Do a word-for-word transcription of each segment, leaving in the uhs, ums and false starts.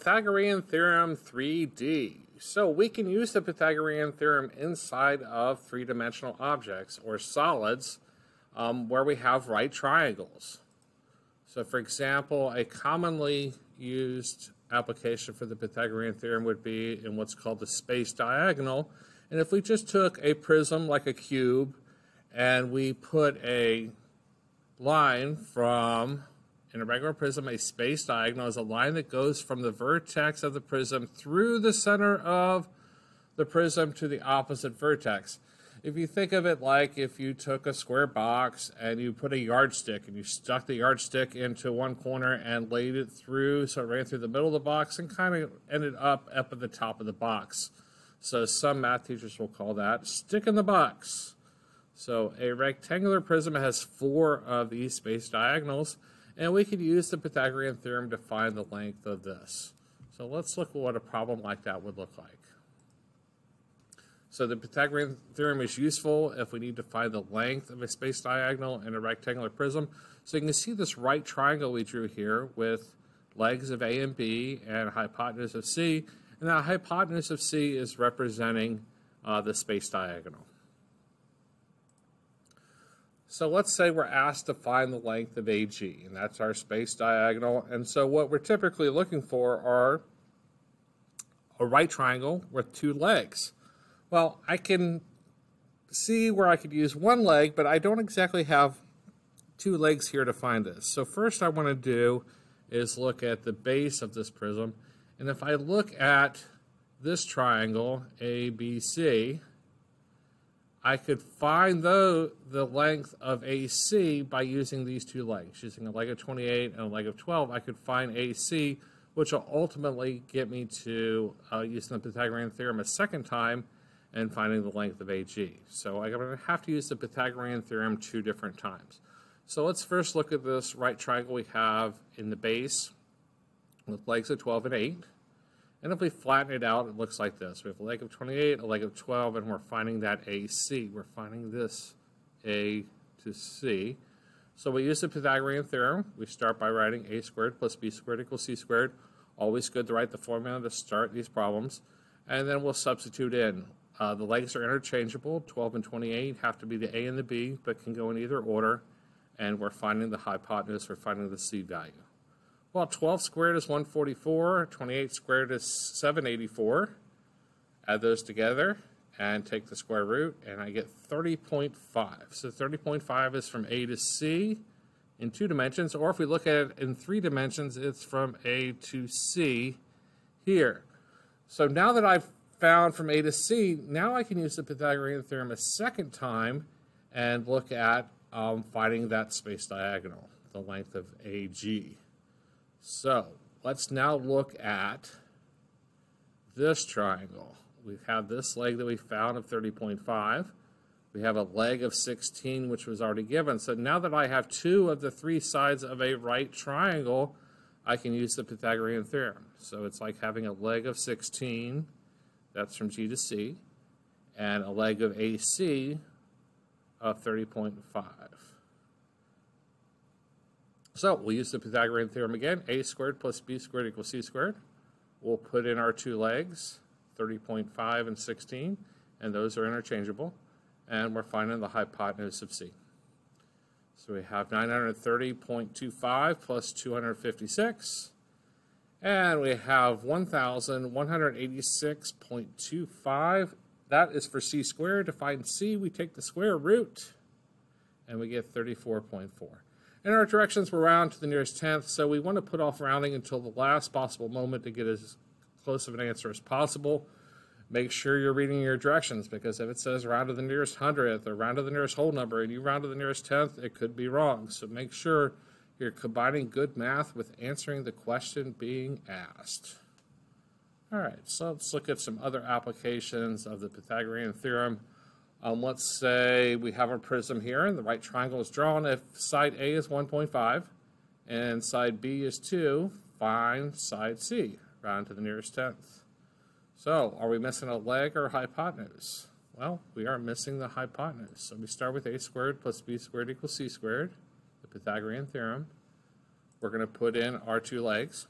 Pythagorean theorem three D. So we can use the Pythagorean theorem inside of three-dimensional objects or solids um, where we have right triangles. So for example, a commonly used application for the Pythagorean theorem would be in what's called the space diagonal. And if we just took a prism like a cube and we put a line from, in a regular prism, a space diagonal is a line that goes from the vertex of the prism through the center of the prism to the opposite vertex. If you think of it like if you took a square box and you put a yardstick and you stuck the yardstick into one corner and laid it through, so it ran through the middle of the box and kind of ended up up at the top of the box. So some math teachers will call that stick in the box. So a rectangular prism has four of these space diagonals, and we could use the Pythagorean theorem to find the length of this. So let's look at what a problem like that would look like. So the Pythagorean theorem is useful if we need to find the length of a space diagonal in a rectangular prism. So you can see this right triangle we drew here with legs of A and B and hypotenuse of C. And that hypotenuse of C is representing uh, the space diagonal. So let's say we're asked to find the length of A G, and that's our space diagonal. And so what we're typically looking for are a right triangle with two legs. Well, I can see where I could use one leg, but I don't exactly have two legs here to find this. So first I want to do is look at the base of this prism. And if I look at this triangle, A B C, I could find though the length of A C by using these two legs. Using a leg of twenty-eight and a leg of twelve, I could find A C, which will ultimately get me to uh, using the Pythagorean theorem a second time and finding the length of A G. So I'm going to have to use the Pythagorean theorem two different times. So let's first look at this right triangle we have in the base with legs of twelve and eight. And if we flatten it out, it looks like this. We have a leg of twenty-eight, a leg of twelve, and we're finding that A C. We're finding this A to C. So we use the Pythagorean theorem. We start by writing A squared plus B squared equals C squared. Always good to write the formula to start these problems. And then we'll substitute in. Uh, the legs are interchangeable. twelve and twenty-eight have to be the A and the B, but can go in either order. And we're finding the hypotenuse. We're finding the C value. Well, twelve squared is one forty-four, twenty-eight squared is seven eighty-four. Add those together and take the square root, and I get thirty point five. So thirty point five is from A to C in two dimensions, or if we look at it in three dimensions, it's from A to C here. So now that I've found from A to C, now I can use the Pythagorean theorem a second time and look at um, finding that space diagonal, the length of A G. So let's now look at this triangle. We have this leg that we found of thirty point five. We have a leg of sixteen, which was already given. So now that I have two of the three sides of a right triangle, I can use the Pythagorean theorem. So it's like having a leg of sixteen, that's from G to C, and a leg of A C of thirty point five. So we'll use the Pythagorean theorem again. A squared plus B squared equals C squared. We'll put in our two legs, thirty point five and sixteen, and those are interchangeable. And we're finding the hypotenuse of C. So we have nine hundred thirty point two five plus two hundred fifty-six. And we have one thousand one hundred eighty-six point two five. That is for C squared. To find C, we take the square root, and we get thirty-four point four. And our directions were round to the nearest tenth, so we want to put off rounding until the last possible moment to get as close of an answer as possible. Make sure you're reading your directions, because if it says round to the nearest hundredth or round to the nearest whole number and you round to the nearest tenth, it could be wrong. So make sure you're combining good math with answering the question being asked. All right, so let's look at some other applications of the Pythagorean theorem. Um, let's say we have a prism here and the right triangle is drawn. If side A is one point five and side B is two, find side C, round to the nearest tenth. So are we missing a leg or hypotenuse? Well, we are missing the hypotenuse. So we start with A squared plus B squared equals C squared, the Pythagorean theorem. We're going to put in our two legs.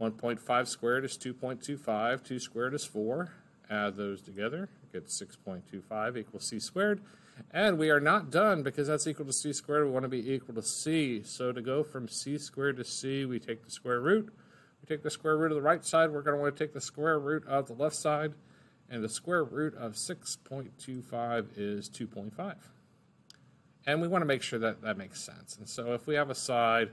one point five squared is two point two five. two squared is four. Add those together. Get six point two five equals c squared. And we are not done because that's equal to c squared. We want to be equal to c. So to go from c squared to c, we take the square root. We take the square root of the right side. We're going to want to take the square root of the left side. And the square root of six point two five is two point five. And we want to make sure that that makes sense. And so if we have a side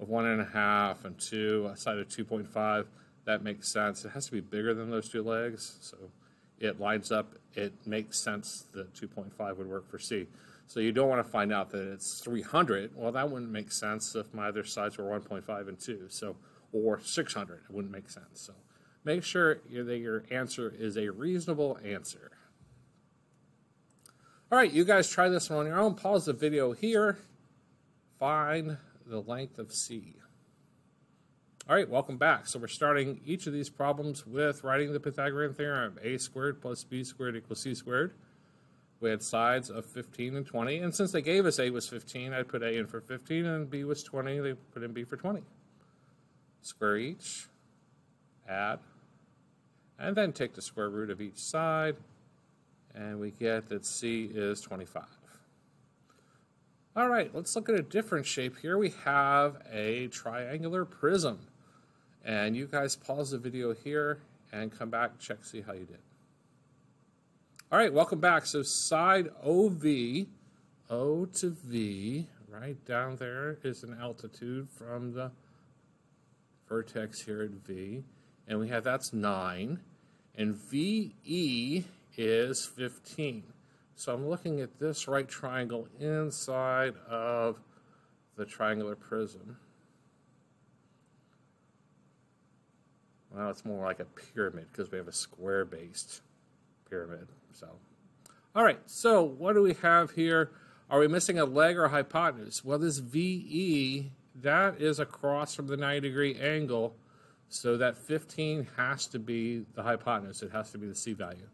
of one and a half and two, a side of two point five, that makes sense. It has to be bigger than those two legs. So it lines up. It makes sense that two point five would work for c. So you don't want to find out that it's three hundred. Well, that wouldn't make sense if my other sides were one point five and two. So, or six hundred. It wouldn't make sense. So make sure that your answer is a reasonable answer. All right, you guys try this one on your own. Pause the video here. Find the length of c. All right, welcome back. So we're starting each of these problems with writing the Pythagorean theorem. A squared plus b squared equals c squared. We had sides of fifteen and twenty. And since they gave us a was fifteen, I put a in for fifteen, and b was twenty. They put in b for twenty. Square each. Add. And then take the square root of each side, and we get that c is twenty-five. All right, let's look at a different shape here. We have a triangular prism. And you guys pause the video here and come back, check, see how you did. All right, welcome back. So side O V, O to V, right down there is an altitude from the vertex here at V. And we have that's nine. And V E is fifteen. So I'm looking at this right triangle inside of the triangular prism. Well, it's more like a pyramid because we have a square-based pyramid. So, all right, so what do we have here? Are we missing a leg or a hypotenuse? Well, this V E, that is across from the ninety degree angle. So that fifteen has to be the hypotenuse. It has to be the c value.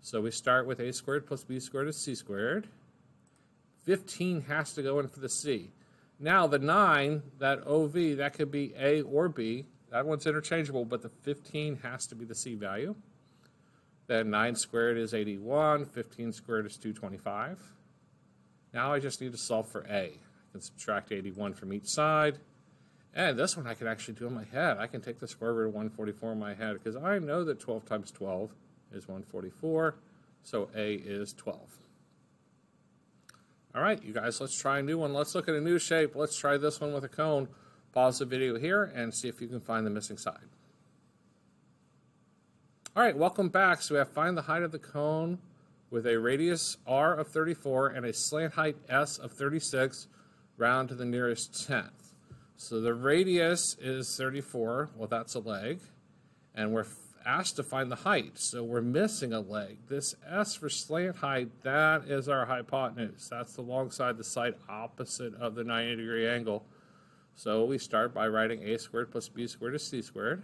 So we start with a squared plus b squared is c squared. fifteen has to go in for the c. Now the nine, that O V, that could be a or b. That one's interchangeable, but the fifteen has to be the c value. Then nine squared is eighty-one. fifteen squared is two hundred twenty-five. Now I just need to solve for a. I can subtract eighty-one from each side. And this one I can actually do in my head. I can take the square root of one hundred forty-four in my head because I know that twelve times twelve is one hundred forty-four, so a is twelve. All right, you guys, let's try a new one. Let's look at a new shape. Let's try this one with a cone. Pause the video here and see if you can find the missing side. All right, welcome back. So we have find the height of the cone with a radius r of thirty-four and a slant height s of thirty-six, round to the nearest tenth. So the radius is thirty-four. Well, that's a leg, and we're asked to find the height, so we're missing a leg. This s for slant height, that is our hypotenuse. That's the long side, the side opposite of the ninety degree angle. So we start by writing a squared plus b squared is c squared.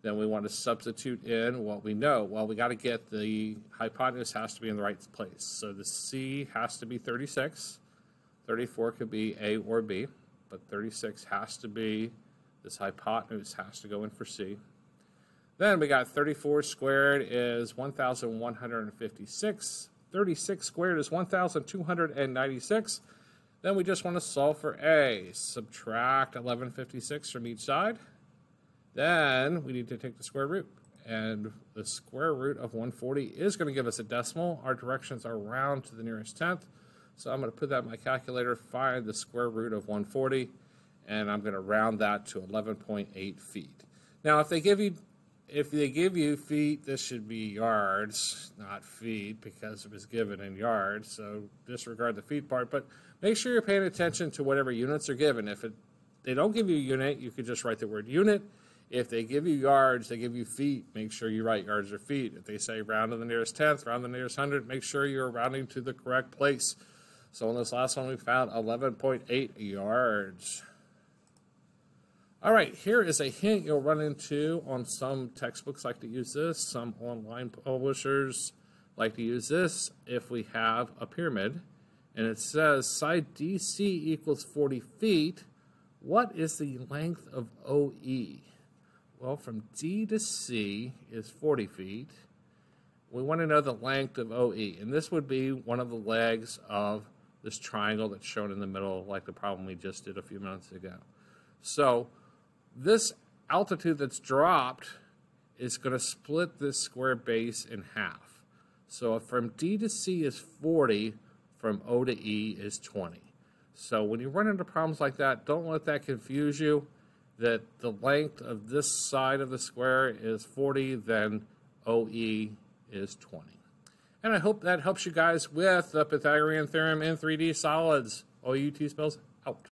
Then we want to substitute in what we know. Well, we got to get the hypotenuse has to be in the right place. So the c has to be thirty-six. thirty-four could be a or b, but thirty-six has to be, this hypotenuse has to go in for c. Then we got thirty-four squared is one thousand one hundred fifty-six. thirty-six squared is one thousand two hundred ninety-six. Then we just want to solve for a. Subtract eleven fifty-six from each side. Then we need to take the square root. And the square root of one hundred forty is going to give us a decimal. Our directions are round to the nearest tenth. So I'm going to put that in my calculator. Find the square root of one hundred forty. And I'm going to round that to eleven point eight feet. Now, if they give you... If they give you feet, this should be yards, not feet, because it was given in yards, so disregard the feet part, but make sure you're paying attention to whatever units are given. If it, they don't give you a unit, you could just write the word unit. If they give you yards, they give you feet, make sure you write yards or feet. If they say round to the nearest tenth, round to the nearest hundred, make sure you're rounding to the correct place. So in this last one, we found eleven point eight yards. All right, here is a hint you'll run into on some textbooks like to use this. Some online publishers like to use this if we have a pyramid. And it says side D C equals forty feet. What is the length of O E? Well, from D to C is forty feet. We want to know the length of O E, and this would be one of the legs of this triangle that's shown in the middle, like the problem we just did a few minutes ago. So this altitude that's dropped is going to split this square base in half. So if from D to C is forty, from O to E is twenty. So when you run into problems like that, don't let that confuse you, that the length of this side of the square is forty, then O E is twenty. And I hope that helps you guys with the Pythagorean theorem in three D solids. O U T spells out.